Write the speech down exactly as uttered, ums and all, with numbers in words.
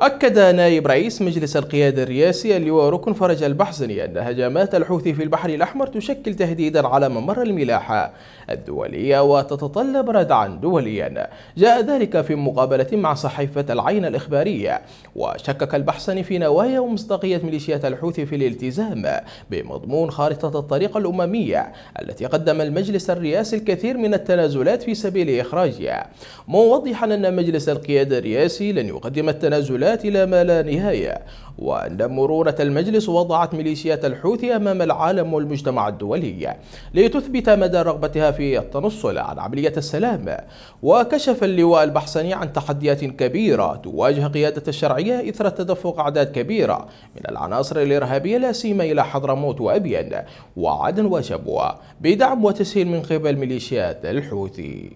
أكد نائب رئيس مجلس القيادة الرئاسي اللواء ركن فرج البحسني أن هجمات الحوثي في البحر الأحمر تشكل تهديدا على ممر الملاحة الدولية وتتطلب ردعا دوليا. جاء ذلك في مقابلة مع صحيفة العين الإخبارية. وشكك البحسني في نوايا ومصداقية ميليشيات الحوثي في الالتزام بمضمون خارطة الطريق الأممية التي قدم المجلس الرئاسي الكثير من التنازلات في سبيل إخراجها، موضحا أن مجلس القيادة الرئاسي لن يقدم التنازلات إلى ما لا نهاية، وأن مرونة المجلس وضعت ميليشيات الحوثي أمام العالم والمجتمع الدولي لتثبت مدى رغبتها في التنصل عن عملية السلام. وكشف اللواء البحسني عن تحديات كبيرة تواجه قيادة الشرعية إثر تدفق أعداد كبيرة من العناصر الإرهابية لا سيما إلى حضرموت وأبين وعدن وشبوة بدعم وتسهيل من قبل ميليشيات الحوثي.